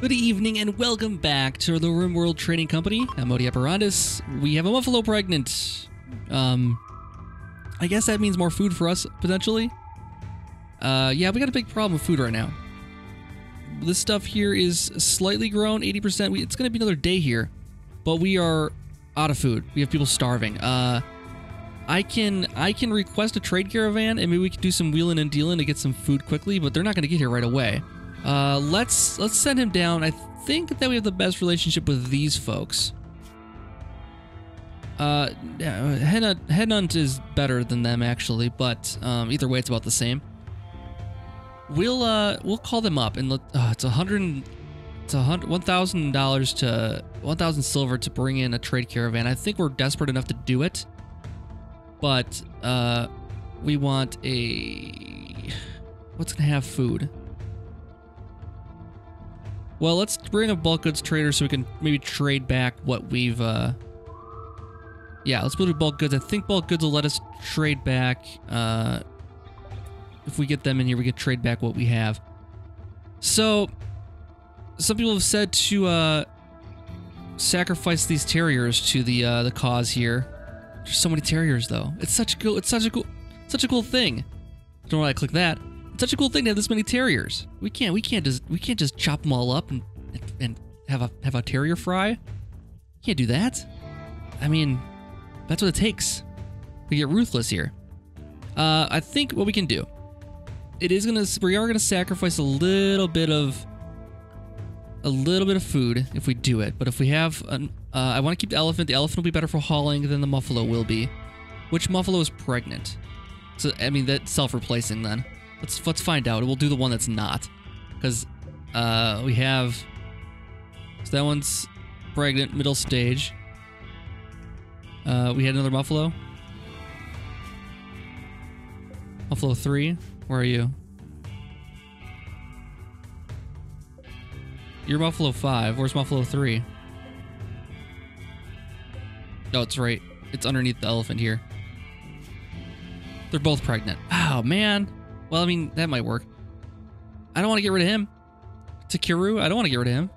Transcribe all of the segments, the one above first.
Good evening and welcome back to the RimWorld Trading Company. I'm Modi Operandus. We have a buffalo pregnant. I guess that means more food for us, potentially. Yeah, we got a big problem with food right now. This stuff here is slightly grown, 80%. It's going to be another day here, but we are out of food. We have people starving. I can request a trade caravan, and maybe we can do some wheeling and dealing to get some food quickly, but they're not going to get here right away. Let's send him down. I think that we have the best relationship with these folks. Headhunt is better than them, actually, but either way, it's about the same. We'll call them up and let. It's $1,000 to 1,000 silver to bring in a trade caravan. I think we're desperate enough to do it, but we want a. What's gonna have food? Well, let's bring a bulk goods trader so we can maybe trade back what we've. Yeah, let's build a bulk goods. I think bulk goods will let us trade back. If we get them in here, we can trade back what we have. So, some people have said to sacrifice these terriers to the cause here. There's so many terriers, though. It's such cool. It's such a cool thing. I don't know why I click that. It's such a cool thing to have this many terriers. We can't just chop them all up and have a terrier fry. Can't do that. I mean, that's what it takes. We get ruthless here. I think what we can do. We are gonna sacrifice a little bit of food if we do it. But if we have, I want to keep the elephant. The elephant will be better for hauling than the muffalo will be. Which muffalo is pregnant? So I mean that's self-replacing then. Let's find out. We'll do the one that's not, because we have. So that one's pregnant, middle stage. We had another muffalo. Muffalo 3, where are you? You're Muffalo 5. Where's Muffalo 3? No, it's right. It's underneath the elephant here. They're both pregnant. Oh man. Well, I mean, that might work. I don't want to get rid of him. Takiru, I don't want to get rid of him.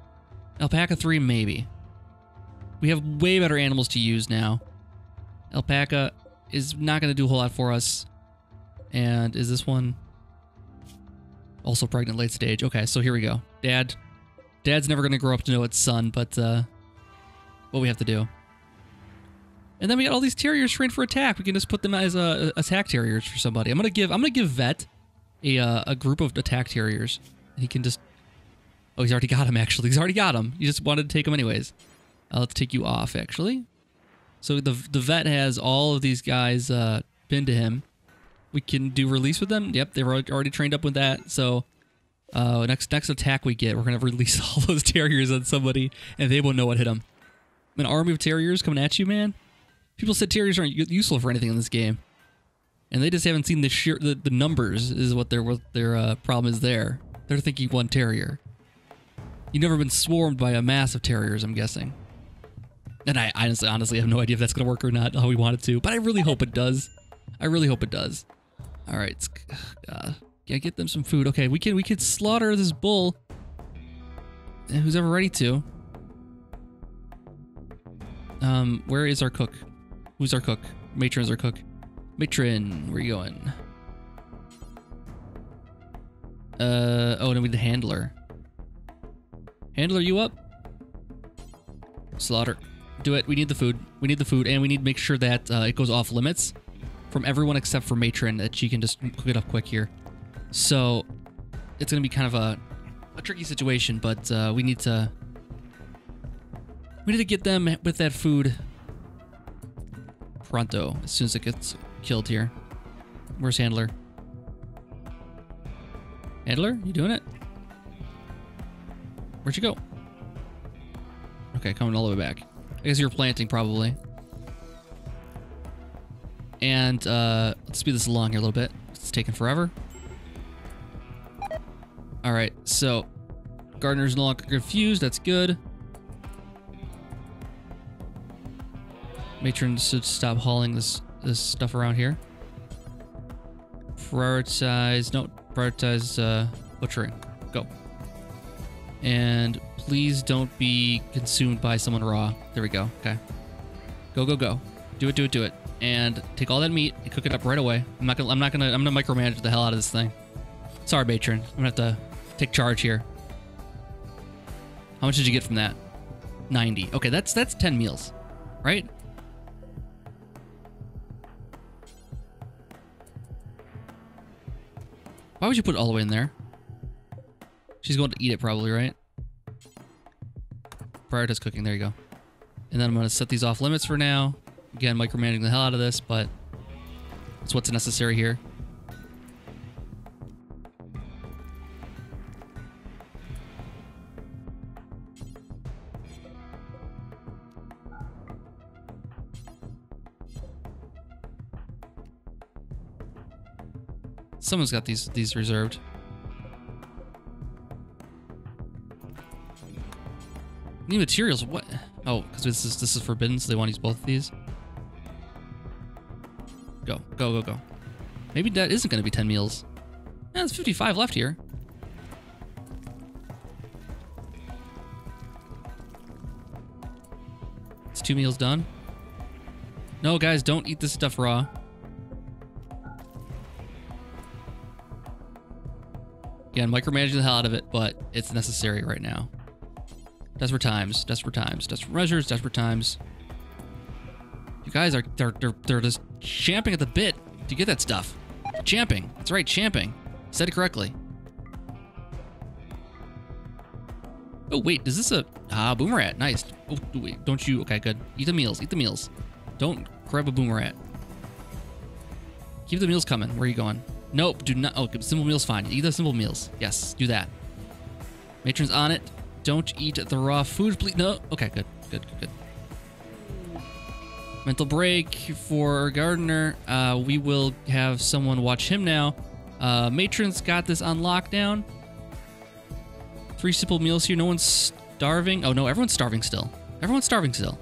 Alpaca 3, maybe. We have way better animals to use now. Alpaca is not going to do a whole lot for us. And is this one also pregnant late stage? Okay, so here we go. Dad's never going to grow up to know its son, but what we have to do. And then we got all these terriers trained for attack. We can just put them as attack terriers for somebody. I'm gonna give Vet a group of attack terriers. And he can just. Oh, he's already got him. Actually, he's already got him. You just wanted to take him anyways. Let's take you off actually. So the Vet has all of these guys pinned to him. We can do release with them. Yep, they've already trained up with that. So next attack we get, we're going to release all those terriers on somebody, and they won't know what hit them. An army of terriers coming at you, man. People said terriers aren't useful for anything in this game, and they just haven't seen the sheer the numbers is what their problem is there. They're thinking one terrier. You've never been swarmed by a mass of terriers, I'm guessing. And I honestly have no idea if that's going to work or not, how we want it to, but I really hope it does. I really hope it does. All right, yeah, get them some food. Okay, we could slaughter this bull. Who's ever ready to? Where is our cook? Who's our cook? Matron's our cook. Matron, where are you going? Oh, no, we need the handler. Handler, you up? Slaughter. Do it. We need the food. We need the food, and we need to make sure that it goes off limits. From everyone except for Matron, that she can just cook it up quick here. So it's gonna be kind of a tricky situation, but we need to get them with that food pronto as soon as it gets killed here. Where's Handler? Handler, you doing it? Where'd you go? Okay, coming all the way back. I guess you're planting probably. And let's speed this along here a little bit. It's taking forever. All right, so Gardner's no longer confused. That's good. Matron should stop hauling this stuff around here. Prioritize butchering. Go. And please don't be consumed by someone raw. There we go. Okay. Go, go, go. Do it, do it, do it. And take all that meat and cook it up right away. I'm gonna micromanage the hell out of this thing. Sorry, Matron. I'm gonna have to take charge here. How much did you get from that? 90. Okay, that's 10 meals, right? Why would you put it all the way in there? She's going to eat it probably, right? Prioritize cooking. There you go. And then I'm going to set these off limits for now. Again, micromanaging the hell out of this, but it's what's necessary here. Someone's got these reserved. New materials, what? Oh, because this is forbidden, so they want to use both of these. Go, go, go, go. Maybe that isn't going to be 10 meals. Yeah, there's 55 left here. It's 2 meals done. No, guys, don't eat this stuff raw. Again, micromanaging the hell out of it, but it's necessary right now. Desperate times, desperate times, desperate measures, desperate times. You guys are they're just champing at the bit to get that stuff. Champing, that's right, champing. Said it correctly. Oh wait, is this a boomerat? Nice. Oh wait, don't you? Okay, good. Eat the meals, eat the meals. Don't grab a boomerat. Keep the meals coming. Where are you going? Nope, do not. Oh, simple meals, fine. Eat the simple meals. Yes, do that. Matron's on it. Don't eat the raw food, please. No. Okay, good, good, good, good. Mental break for Gardener. We will have someone watch him now. Matron's got this on lockdown. 3 simple meals here. No one's starving. Oh no, everyone's starving still. Everyone's starving still.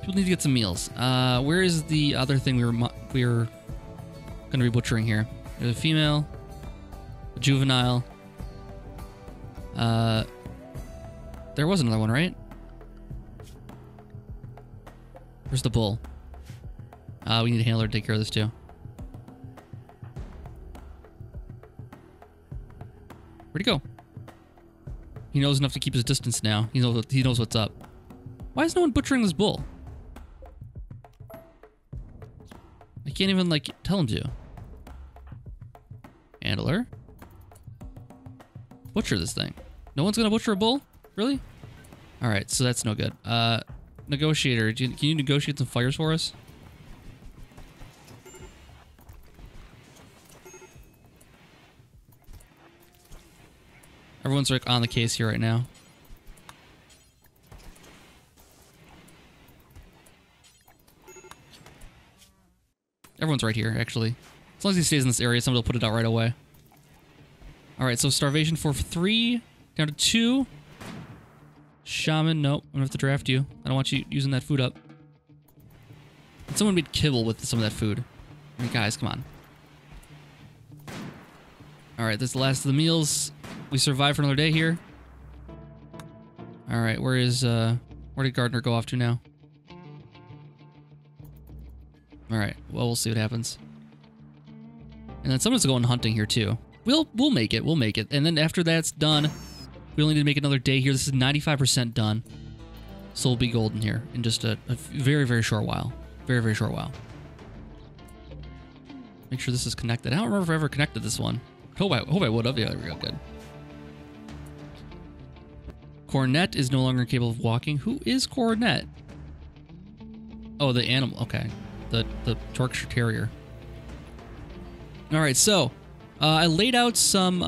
People need to get some meals. Where is the other thing we were gonna be butchering here? There's a female, a juvenile. There was another one, right? Where's the bull? We need a handler to take care of this too. Where'd he go? He knows enough to keep his distance now. He knows what's up. Why is no one butchering this bull? I can't even like tell him to. Handler. Butcher this thing. No one's gonna butcher a bull? Really? All right, so that's no good. Negotiator, can you negotiate some fires for us? Everyone's like on the case here right now. Everyone's right here, actually. As long as he stays in this area, somebody will put it out right away. All right, so starvation for 3, down to 2. Shaman, nope. I'm gonna have to draft you. I don't want you using that food up. And someone made kibble with some of that food. I mean, guys, come on. Alright, this is the last of the meals. We survived for another day here. Alright, where did Gardner go off to now? Alright, well, we'll see what happens. And then someone's going hunting here too. We'll make it, we'll make it. And then after that's done, we only need to make another day here. This is 95% done. So we'll be golden here in just a very, very short while. Very, very short while. Make sure this is connected. I don't remember if I ever connected this one. I hope I would have. Yeah, there we go. Good. Cornette is no longer capable of walking. Who is Cornette? Oh, the animal. Okay. The Yorkshire Terrier. All right, so I laid out some...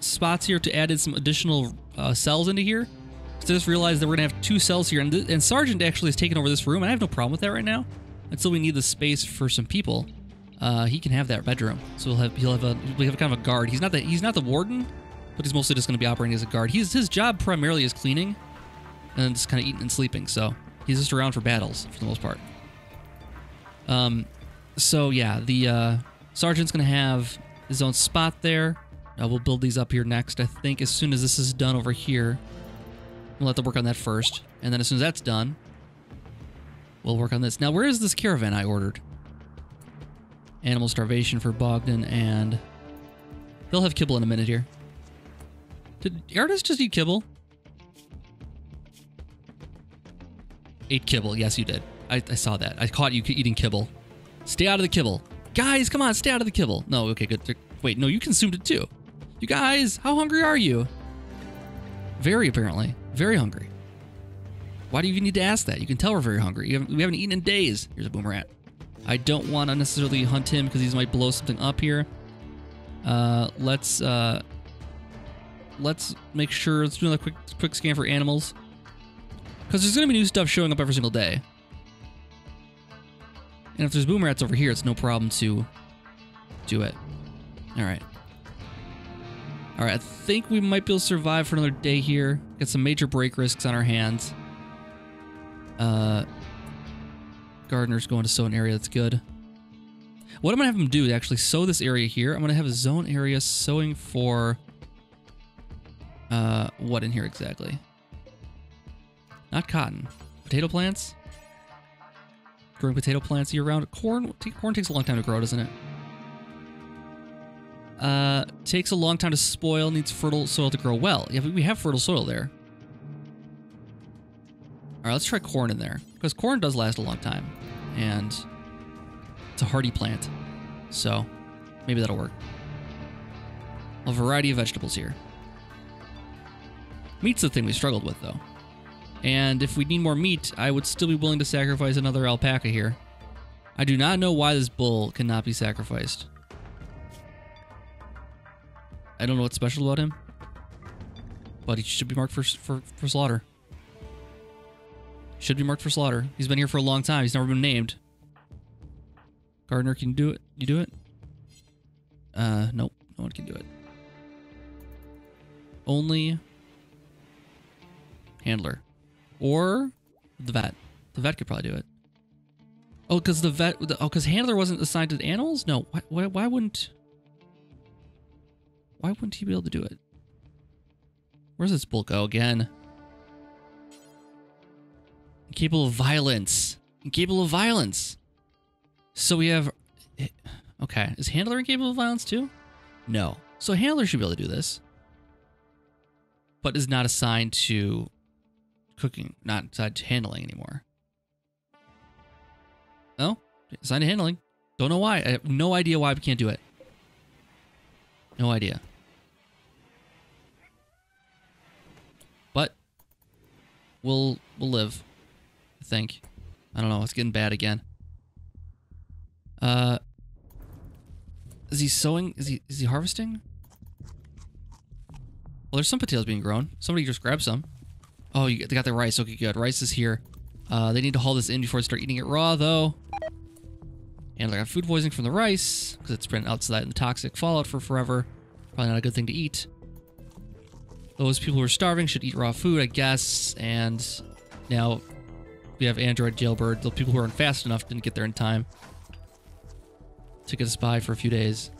spots here to add in some additional cells into here. So I just realized that we're gonna have 2 cells here, and Sergeant actually has taken over this room, and I have no problem with that right now. Until we need the space for some people, he can have that bedroom. So we'll have kind of a guard. He's not the warden, but he's mostly just gonna be operating as a guard. His job primarily is cleaning, and then just kind of eating and sleeping. So he's just around for battles for the most part. So yeah, the Sergeant's gonna have his own spot there. We'll build these up here next. I think as soon as this is done over here, we'll have to work on that first. And then as soon as that's done, we'll work on this. Now, where is this caravan I ordered? Animal starvation for Bogdan, and they'll have kibble in a minute here. Did Artis just eat kibble? Ate kibble. Yes, you did. I saw that. I caught you eating kibble. Stay out of the kibble. Guys, come on, stay out of the kibble. No, okay, good. Wait, no, you consumed it too. You guys, how hungry are you? Very, apparently. Very hungry. Why do you even need to ask that? You can tell we're very hungry. We haven't eaten in days. Here's a boomer rat. I don't want to necessarily hunt him because he might blow something up here. Let's make sure. Let's do another quick scan for animals, because there's going to be new stuff showing up every single day. And if there's boomer rats over here, it's no problem to do it. All right. All right, I think we might be able to survive for another day here. Got some major break risks on our hands. Gardener's going to sow an area. That's good. What I'm going to have him do is actually sow this area here. I'm going to have a zone area sowing for... what in here exactly? Not cotton. Potato plants? Growing potato plants year-round. Corn takes a long time to grow, doesn't it? Takes a long time to spoil, needs fertile soil to grow well. Yeah, we have fertile soil there. Alright, let's try corn in there, because corn does last a long time, and it's a hardy plant, so maybe that'll work. A variety of vegetables here. Meat's the thing we struggled with, though. And if we need more meat, I would still be willing to sacrifice another alpaca here. I do not know why this bull cannot be sacrificed. I don't know what's special about him, but he should be marked for slaughter. Should be marked for slaughter. He's been here for a long time. He's never been named. Gardener, can you do it? You do it? Nope. No one can do it. Only handler. Or the vet. The vet could probably do it. Oh, because the vet... Oh, because handler wasn't assigned to the animals? No. Why wouldn't... Why wouldn't he be able to do it? Where's this bull go again? Incapable of violence. Incapable of violence. So we have... Okay. Is handler incapable of violence too? No. So handler should be able to do this. But is not assigned to cooking. Not assigned to handling anymore. No? Assigned to handling. Don't know why. I have no idea why we can't do it. No idea. But we'll live, I think. I don't know. It's getting bad again. Is he sowing? Is he harvesting? Well, there's some potatoes being grown. Somebody just grabbed some. Oh, they got the rice. Okay, good. Rice is here. They need to haul this in before they start eating it raw, though. And I got food poisoning from the rice, because it's been outside in the toxic fallout for forever. Probably not a good thing to eat. Those people who are starving should eat raw food, I guess. And now we have Android Jailbird. The people who aren't fast enough didn't get there in time. Took us by for a few days.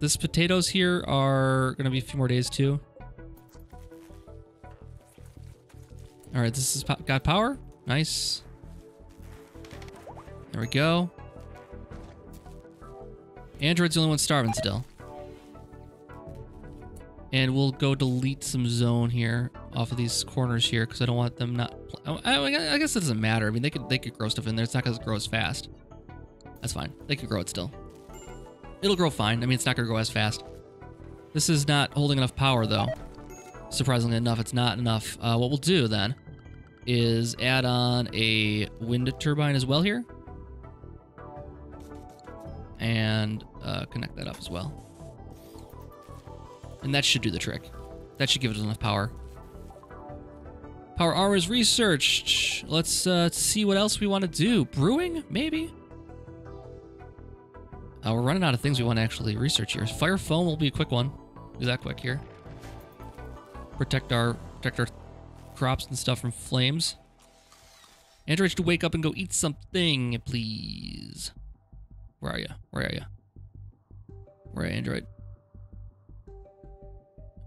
These potatoes here are going to be a few more days, too. All right, this has got power. Nice. There we go. Android's the only one starving still. And we'll go delete some zone here off of these corners here, because I don't want them not... I guess it doesn't matter. I mean, they could grow stuff in there. It's not going to grow as fast. That's fine. They could grow it still. It'll grow fine. I mean, it's not going to grow as fast. This is not holding enough power, though. Surprisingly enough, it's not enough. What we'll do, then, is add on a wind turbine as well here. And connect that up as well. And that should do the trick. That should give it enough power. Power armor is researched. Let's see what else we want to do. Brewing, maybe? We're running out of things we want to actually research here. Fire foam will be a quick one. Do that quick here. Protect our crops and stuff from flames. Android should wake up and go eat something, please. Where are you? Where are you? Where are you, Android?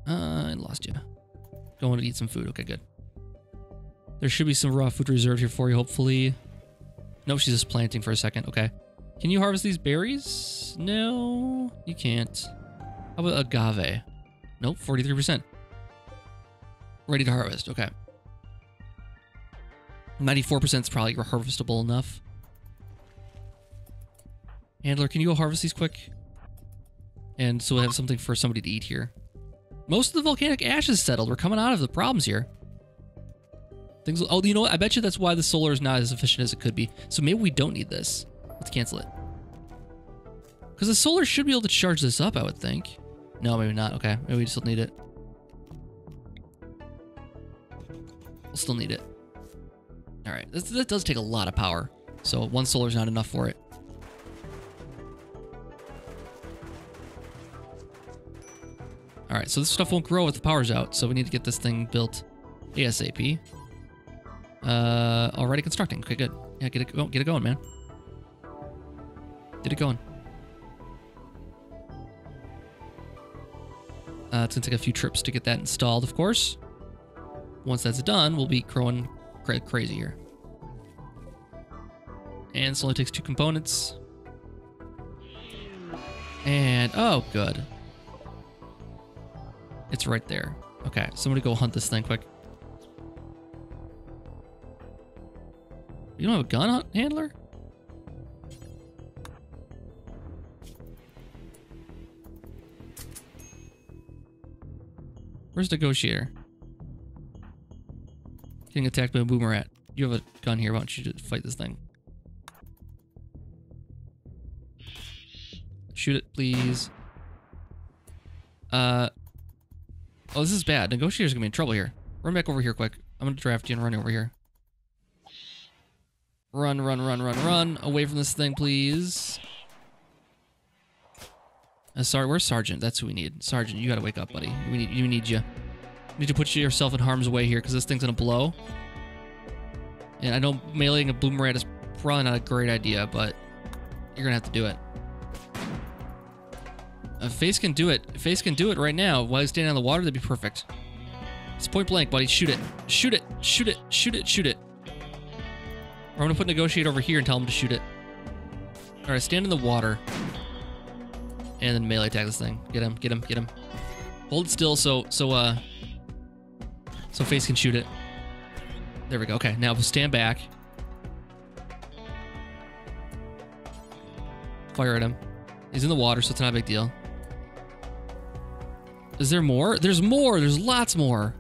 I lost you. Don't want to eat some food. Okay, good. There should be some raw food reserved here for you, hopefully. No, she's just planting for a second. Okay. Can you harvest these berries? No, you can't. How about agave? Nope, 43%. Ready to harvest. Okay. 94% is probably harvestable enough. Handler, can you go harvest these quick? And so we have something for somebody to eat here. Most of the volcanic ash is settled. We're coming out of the problems here. Things. Oh, you know what? I bet you that's why the solar is not as efficient as it could be. So maybe we don't need this. Let's cancel it. Because the solar should be able to charge this up, I would think. No, maybe not. Okay, maybe we still need it. We'll still need it. All right, that does take a lot of power. So one solar is not enough for it. All right, so this stuff won't grow if the power's out. So we need to get this thing built ASAP. Already constructing. Okay, good. Yeah, get it going, man. Get it going. It's gonna take a few trips to get that installed, of course. Once that's done, we'll be growing crazy here. And this only takes two components. And oh, good. It's right there. Okay, somebody go hunt this thing quick. You don't have a gun, handler? Where's Negotiator? Getting attacked by a boomerang. You have a gun here. Why don't you just fight this thing? Shoot it, please. Oh, this is bad. Negotiator's gonna be in trouble here. Run back over here quick. I'm gonna draft you and run over here. Run, run, run, run, run. Away from this thing, please. Sorry, where's Sergeant? That's who we need. Sergeant, you gotta wake up, buddy. We need you. You need to put yourself in harm's way here, because this thing's gonna blow. And I know meleeing a boomerang is probably not a great idea, but you're gonna have to do it. If Face can do it. If Face can do it right now while he's standing on the water, that'd be perfect. It's point blank, buddy. Shoot it. Shoot it. Shoot it. Shoot it. Shoot it. Or I'm gonna put Negotiate over here and tell him to shoot it. Alright, stand in the water. And then melee attack this thing. Get him, get him, get him. Hold still so Face can shoot it. There we go. Okay, now we'll stand back. Fire at him. He's in the water, so it's not a big deal. Is there more? There's more! There's lots more!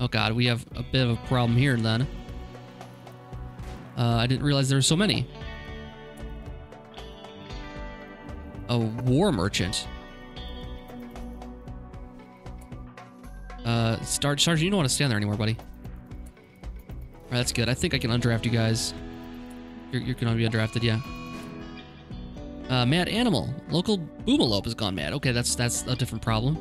Oh god, we have a bit of a problem here then. I didn't realize there were so many. A war merchant. Sergeant, you don't want to stand there anymore, buddy. Alright, that's good. I think I can undraft you guys. You're going to be undrafted, yeah. Mad animal. Local boomalope has gone mad. Okay, that's a different problem.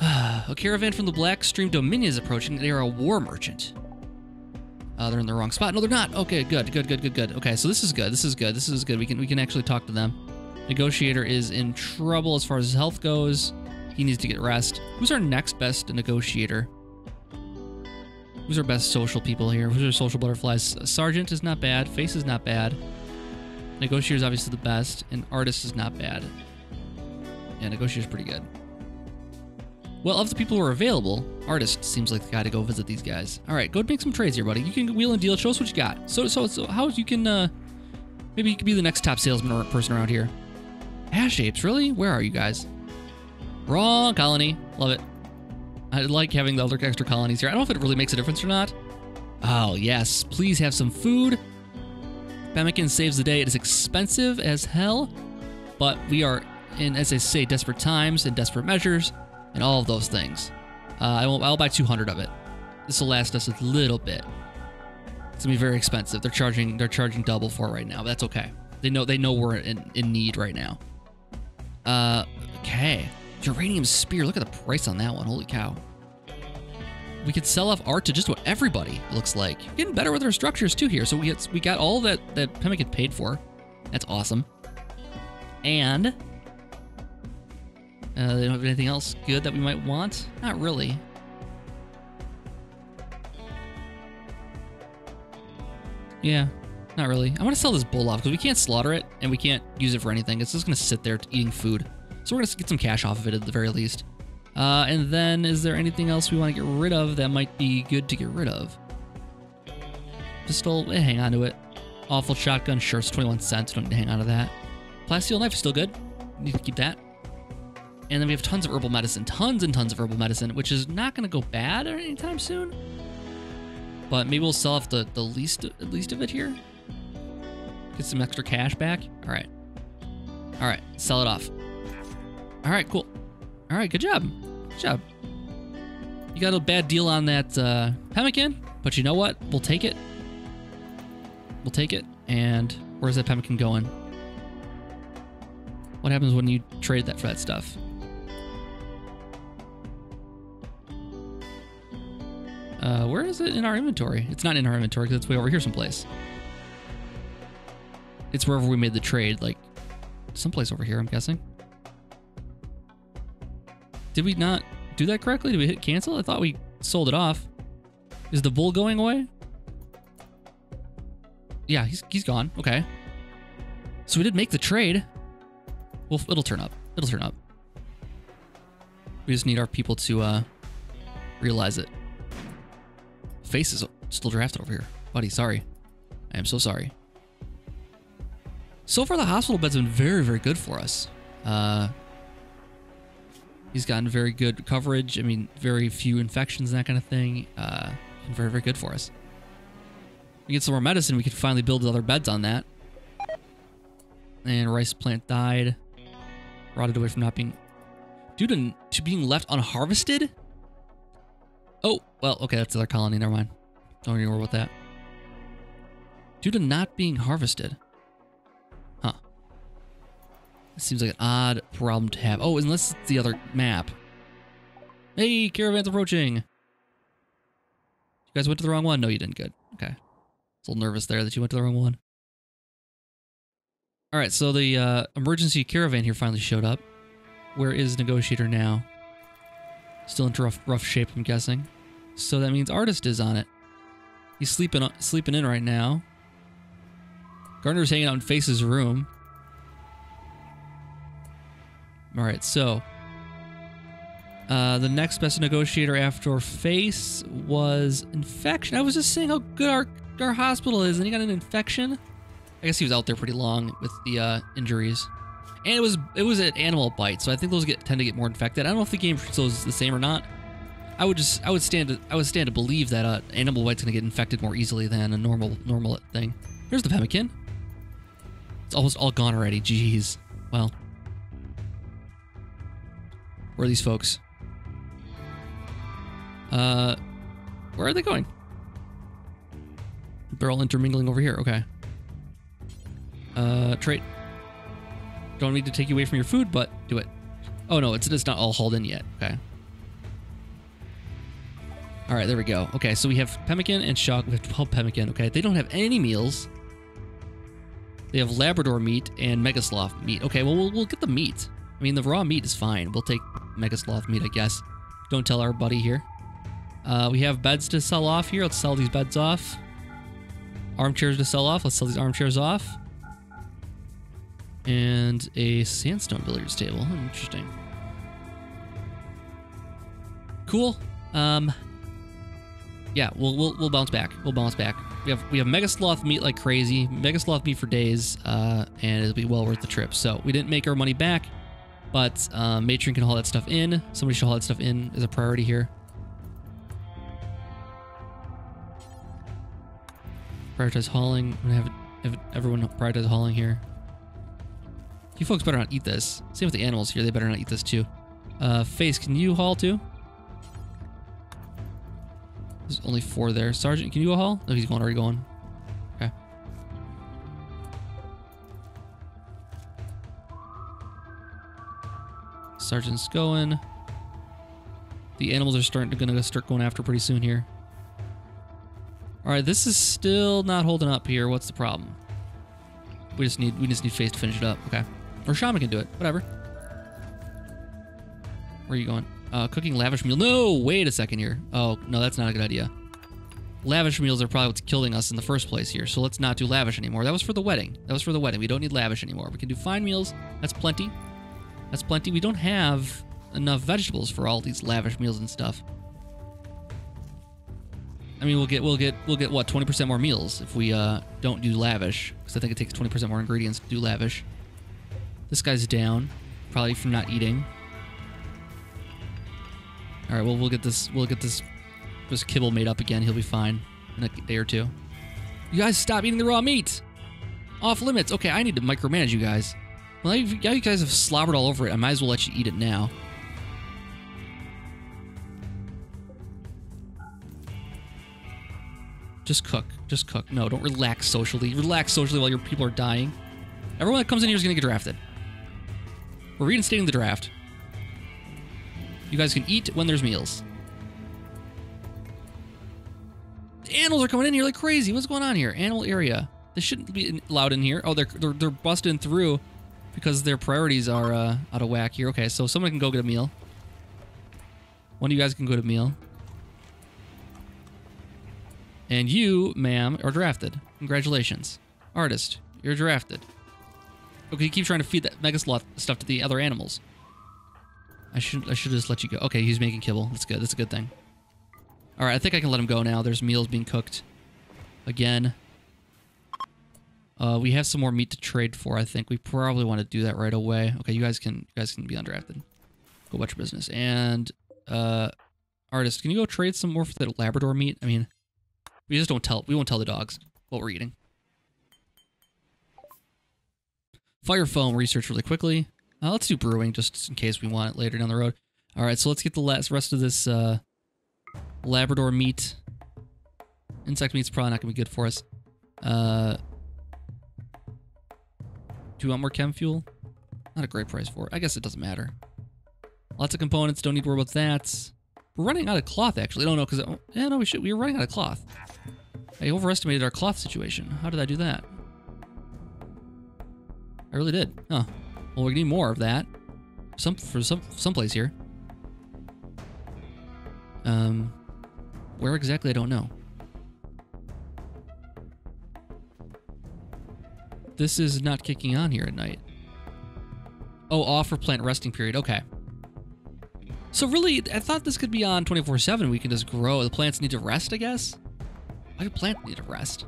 A caravan from the Black Stream Dominion is approaching. They are a war merchant. They're in the wrong spot. No, they're not. Okay, good. Okay, so this is good. This is good. We can actually talk to them. Negotiator is in trouble as far as his health goes. He needs to get rest. Who's our next best negotiator? Who's our best social people here? Who's our social butterflies? Sergeant is not bad. Face is not bad. Negotiator is obviously the best. And Artist is not bad. Yeah, Negotiator is pretty good. Well, of the people who are available, Artist seems like the guy to go visit these guys. All right, go make some trades here, buddy. You can wheel and deal. Show us what you got. So how you can, maybe you could be the next top salesman or person around here. Ash apes, really? Where are you guys? Wrong colony. Love it. I like having the other extra colonies here. I don't know if it really makes a difference or not. Oh, yes. Please have some food. Pemmican saves the day. It is expensive as hell, but we are in, as I say, desperate times and desperate measures. And all of those things. I'll buy 200 of it. This will last us a little bit. It's gonna be very expensive. They're charging double for it right now, but that's okay. They know we're in need right now. Okay. Uranium spear. Look at the price on that one. Holy cow. We could sell off art to just about everybody. It looks like we're getting better with our structures too here. So we got all that Pemmican paid for. That's awesome. And They don't have anything else good that we might want? Not really. Yeah, not really. I want to sell this bull off because we can't slaughter it and we can't use it for anything. It's just going to sit there eating food. So we're going to get some cash off of it at the very least. And then is there anything else we want to get rid of that might be good to get rid of? Pistol, eh, hang on to it. Awful shotgun, sure, it's 21 cents. Don't need to hang on to that. Plasteel knife is still good. Need to keep that. And then we have tons of herbal medicine. Tons and tons of herbal medicine, which is not going to go bad anytime soon. But maybe we'll sell off the least of it here. Get some extra cash back. All right. All right. Sell it off. All right. Cool. All right. Good job. Good job. You got a bad deal on that pemmican, but you know what? We'll take it. We'll take it. And where's that pemmican going? What happens when you trade that for that stuff? Where is it in our inventory? It's not in our inventory because it's way over here someplace. It's wherever we made the trade, like someplace over here, I'm guessing. Did we not do that correctly? Did we hit cancel? I thought we sold it off. Is the bull going away? Yeah, he's gone. Okay. So we did make the trade. Well, it'll turn up. It'll turn up. We just need our people to realize it. Face is still drafted over here. Buddy, sorry. I am so sorry. So far, the hospital bed's been very, very good for us. He's gotten very good coverage. I mean, very few infections and that kind of thing. And very, very good for us. We get some more medicine. We can finally build other beds on that. And rice plant died. Rotted away from not being... Due to being left unharvested? Oh, well, okay, that's the other colony. Never mind. Don't even worry about that. Due to not being harvested. Huh. That seems like an odd problem to have. Oh, unless it's the other map. Hey, caravan's approaching. You guys went to the wrong one? No, you didn't. Good. Okay. I was a little nervous there that you went to the wrong one. All right, so the emergency caravan here finally showed up. Where is Negotiator now? Still in rough shape, I'm guessing. So that means Artist is on it. He's sleeping in right now. Gardener's hanging out in Face's room. All right, so the next best negotiator after Face was infection. I was just saying how good our hospital is, and he got an infection. I guess he was out there pretty long with the injuries. And it was an animal bite, so I think those tend to get more infected. I don't know if the game treats those the same or not. I would stand to believe that animal bite's gonna get infected more easily than a normal thing. Here's the pemmican. It's almost all gone already. Jeez. Well, where are these folks? Where are they going? They're all intermingling over here. Okay. Trade. Don't need to take you away from your food, but do it. Oh no, it's not all hauled in yet. Okay. All right, there we go. Okay, so we have pemmican and shock. We have 12 pemmican. Okay, they don't have any meals. They have Labrador meat and Megasloth meat. Okay, well we'll get the meat. I mean, the raw meat is fine. We'll take Megasloth meat, I guess. Don't tell our buddy here. We have beds to sell off here. Let's sell these beds off. Armchairs to sell off. Let's sell these armchairs off. And a sandstone billiards table. Interesting. Cool. Yeah, we'll bounce back. We'll bounce back. We have Megasloth meat like crazy. Megasloth meat for days, and it'll be well worth the trip. So we didn't make our money back, but Matron can haul that stuff in. Somebody should haul that stuff in as a priority here. Prioritize hauling. I'm gonna have everyone prioritize hauling here. You folks better not eat this. Same with the animals here. They better not eat this too. Face, can you haul too? There's only 4 there. Sergeant, can you haul? No, he's going. Already going. Okay. Sergeant's going. The animals are gonna start going after pretty soon here. All right, this is still not holding up here. What's the problem? We just need Face to finish it up. Okay. Or Shaman can do it. Whatever. Where are you going? Cooking lavish meal. No, wait a second here. Oh, no, that's not a good idea. Lavish meals are probably what's killing us in the first place here, so let's not do lavish anymore. That was for the wedding. That was for the wedding. We don't need lavish anymore. We can do fine meals. That's plenty. That's plenty. We don't have enough vegetables for all these lavish meals and stuff. I mean, we'll get what, 20% more meals if we don't do lavish, because I think it takes 20% more ingredients to do lavish. This guy's down, probably from not eating. All right, well, we'll get this kibble made up again. He'll be fine in a day or two. You guys stop eating the raw meat. Off limits. Okay, I need to micromanage you guys. Well, now you guys have slobbered all over it. I might as well let you eat it now. Just cook. Just cook. No, don't relax socially. Relax socially while your people are dying. Everyone that comes in here is going to get drafted. We're reinstating the draft. You guys can eat when there's meals. Animals are coming in here like crazy. What's going on here? Animal area. They shouldn't be allowed in here. Oh, they're busting through because their priorities are out of whack here. Okay, so someone can go get a meal. One of you guys can go get a meal. And you, ma'am, are drafted. Congratulations. Artist, you're drafted. Okay, you keep trying to feed that mega sloth stuff to the other animals. I should just let you go. Okay, he's making kibble. That's good. That's a good thing. All right, I think I can let him go now. There's meals being cooked again. We have some more meat to trade for, I think. We probably want to do that right away. Okay, you guys can be undrafted. Go about your business. And Artist, can you go trade some more for the Labrador meat? I mean, we won't tell the dogs what we're eating. Fire foam research really quickly. Let's do brewing just in case we want it later down the road. All right, so let's get the rest of this Labrador meat. Insect meat's probably not gonna be good for us. Do you want more chem fuel? Not a great price for it. I guess it doesn't matter. Lots of components. Don't need to worry about that. We're running out of cloth, actually. I don't know, because... Yeah, no, we should. We were running out of cloth. I overestimated our cloth situation. How did I do that? I really did. Huh. Well, we need more of that. Someplace here. Where exactly, I don't know. This is not kicking on here at night. Oh, offer plant resting period. Okay. So really, I thought this could be on 24/7. We can just grow. The plants need to rest, I guess? Why do plants need to rest?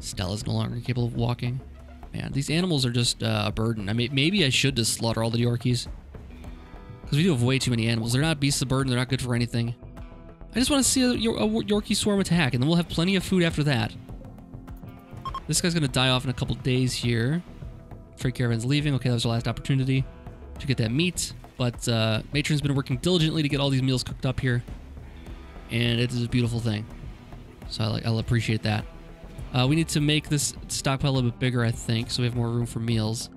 Stella's no longer capable of walking. Man, these animals are just a burden. I mean, maybe I should just slaughter all the Yorkies. Because we do have way too many animals. They're not beasts of burden. They're not good for anything. I just want to see a Yorkie swarm attack, and then we'll have plenty of food after that. This guy's going to die off in a couple days here. Trade caravan's leaving. Okay, that was our last opportunity to get that meat. But Matron's been working diligently to get all these meals cooked up here, and it is a beautiful thing. So I'll appreciate that. We need to make this stockpile a little bit bigger, I think, so we have more room for meals.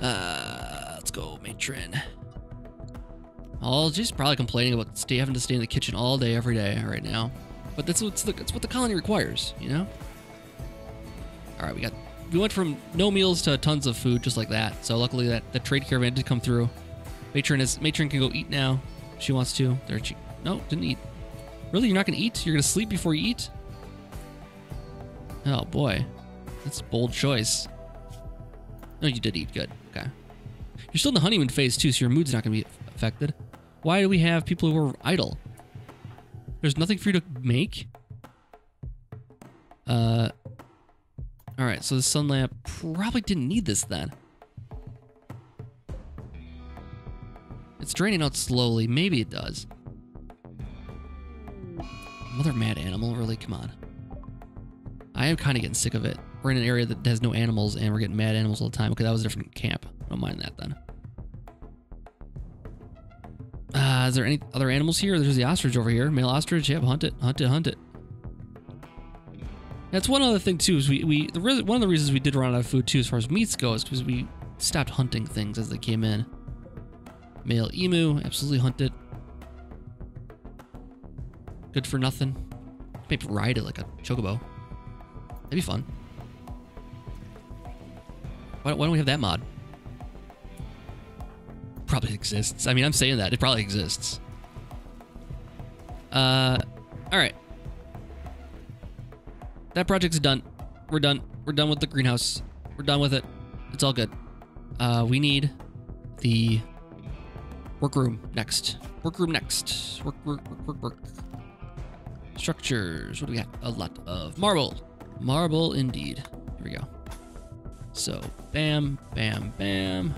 Let's go, Matron. Oh, she's probably complaining about having to stay in the kitchen all day, every day right now. But that's what the colony requires, you know? All right, we went from no meals to tons of food just like that. So luckily the trade caravan did come through. Matron can go eat now. If she wants to. There she... No, didn't eat. Really? You're not going to eat? You're going to sleep before you eat? Oh, boy. That's a bold choice. No, you did eat. Good. Okay. You're still in the honeymoon phase, too, so your mood's not going to be affected. Why do we have people who are idle? There's nothing for you to make? All right, so the sun lamp probably didn't need this then. It's draining out slowly. Maybe it does. Another mad animal, really? Come on. I am kind of getting sick of it. We're in an area that has no animals, and we're getting mad animals all the time. Okay, that was a different camp. I don't mind that then. Is there any other animals here? There's the ostrich over here. Male ostrich. Yep, hunt it. Hunt it. Hunt it. That's one other thing, too, is one of the reasons we did run out of food, too, as far as meats go, is because we stopped hunting things as they came in. Male emu, absolutely hunt it. Good for nothing. Maybe ride it like a chocobo. That'd be fun. Why don't we have that mod? probably exists. I mean, I'm saying that. It probably exists. All right. That project's done. We're done. We're done with the greenhouse. We're done with it. It's all good. We need the workroom next. Workroom next. Work. Structures. What do we got? A lot of marble. Marble indeed. Here we go. So, bam, bam, bam.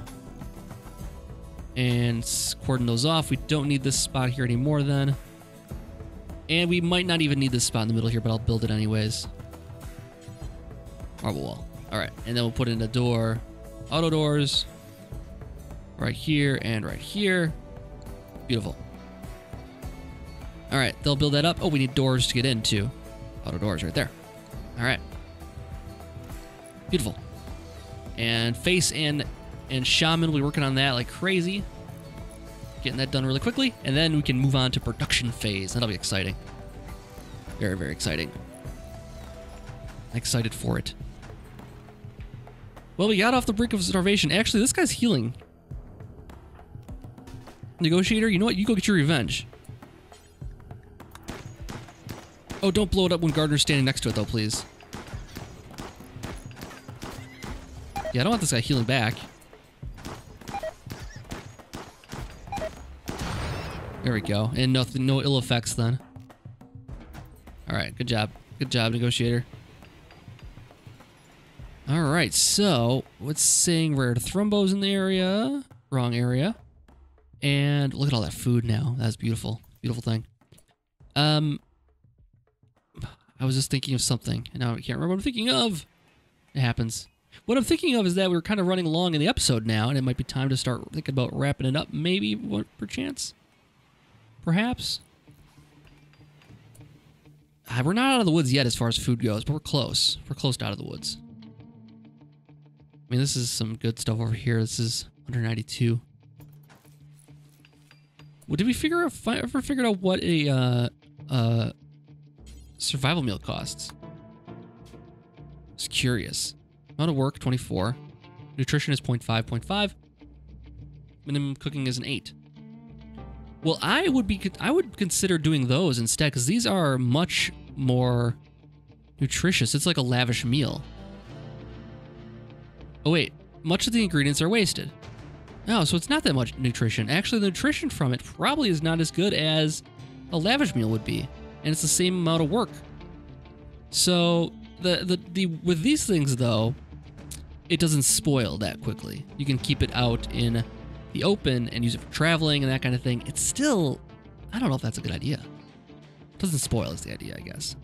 And cordon those off. We don't need this spot here anymore then. And we might not even need this spot in the middle here, but I'll build it anyways. Marble wall. All right. And then we'll put in a door. Auto doors. Right here and right here. Beautiful. All right. They'll build that up. Oh, we need doors to get into. Auto doors right there. All right. Beautiful. And face and shaman, we're working on that like crazy. Getting that done really quickly. And then we can move on to production phase. That'll be exciting. Very, very exciting. Excited for it. Well, we got off the brink of starvation. Actually, this guy's healing. Negotiator, you know what? You go get your revenge. Oh, don't blow it up when Gardner's standing next to it, though, please. Yeah, I don't want this guy healing back. There we go. And nothing, no ill effects then. All right, good job. Good job, negotiator. All right, so what's saying rare thrombos in the area? Wrong area. And look at all that food now. That's beautiful. Beautiful thing. I was just thinking of something, and now I can't remember what I'm thinking of. It happens. What I'm thinking of is that we're kind of running long in the episode now, and it might be time to start thinking about wrapping it up, maybe, perchance. Perhaps. We're not out of the woods yet as far as food goes, but we're close. We're close to out of the woods. I mean, this is some good stuff over here. This is 192. Well, did we ever figure out what a survival meal costs? Just curious. Amount of work, 24. Nutrition is 0.5. Minimum cooking is an 8. Well, I would consider doing those instead, because these are much more nutritious. It's like a lavish meal. Oh wait, much of the ingredients are wasted. Oh, so it's not that much nutrition. Actually, the nutrition from it probably is not as good as a lavish meal would be, and it's the same amount of work. So with these things though, it doesn't spoil that quickly. You can keep it out in the open and use it for traveling and that kind of thing. It's still, I don't know if that's a good idea. It doesn't spoil is the idea, I guess.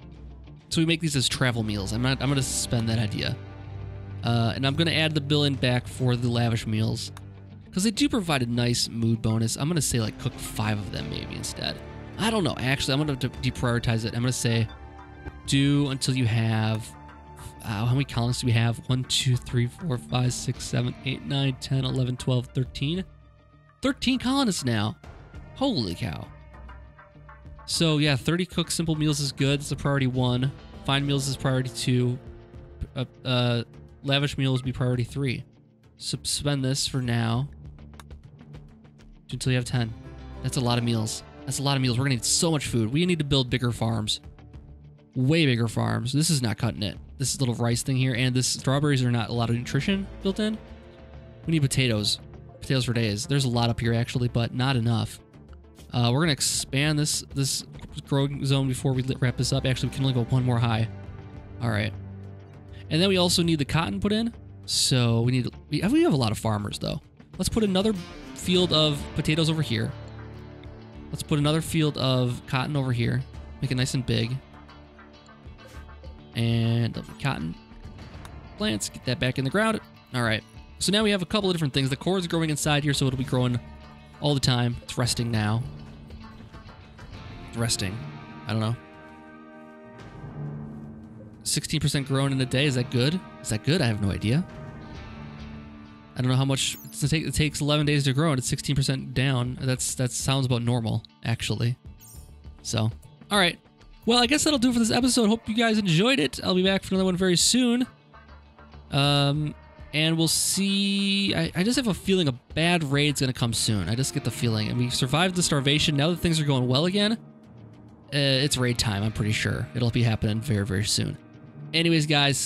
So we make these as travel meals. I'm gonna suspend that idea. And I'm gonna add the bill in back for the lavish meals, because they do provide a nice mood bonus. I'm gonna say like cook 5 of them maybe instead. I don't know, actually, I'm gonna deprioritize it. I'm gonna say do until you have, how many colonists do we have? 1, 2, 3, 4, 5, 6, 7, 8, 9, 10, 11, 12, 13. 13 colonists now. Holy cow. So yeah, 30 cook simple meals is good. It's a priority 1. Fine meals is priority 2. Lavish meals be priority 3. Suspend this for now. Until you have 10. That's a lot of meals. That's a lot of meals. We're gonna need so much food. We need to build bigger farms. Way bigger farms. This is not cutting it. This little rice thing here, and this strawberries are not a lot of nutrition built in. We need potatoes. Potatoes for days. There's a lot up here actually, but not enough. We're gonna expand this growing zone before we wrap this up. Actually, we can only go one more high. All right. And then we also need the cotton put in. So we need, we have a lot of farmers though. Let's put another field of potatoes over here. Let's put another field of cotton over here. Make it nice and big. And the cotton plants, get that back in the ground. All right. So now we have a couple of different things. The core is growing inside here, so it'll be growing all the time. It's resting now. It's resting. I don't know. 16% grown in a day. Is that good? Is that good? I have no idea. I don't know how much it takes. 11 days to grow, and it's 16% down. That sounds about normal, actually. So, all right. Well, I guess that'll do it for this episode. Hope you guys enjoyed it. I'll be back for another one very soon. And we'll see. I just have a feeling a bad raid's gonna come soon. I just get the feeling. And we survived the starvation. Now that things are going well again, it's raid time. I'm pretty sure it'll be happening very, very soon. Anyways, guys,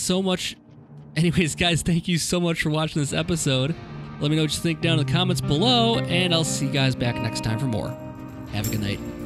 thank you so much for watching this episode. Let me know what you think down in the comments below, and I'll see you guys back next time for more. Have a good night.